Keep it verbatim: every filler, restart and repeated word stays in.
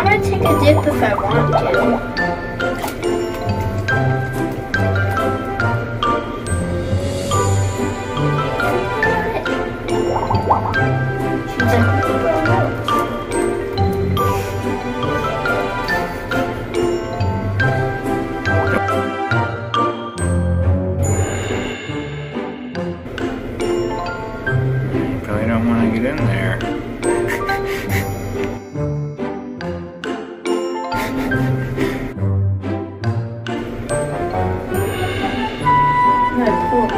I'm going to take a dip if I want to. 진짜 I'm gonna pull it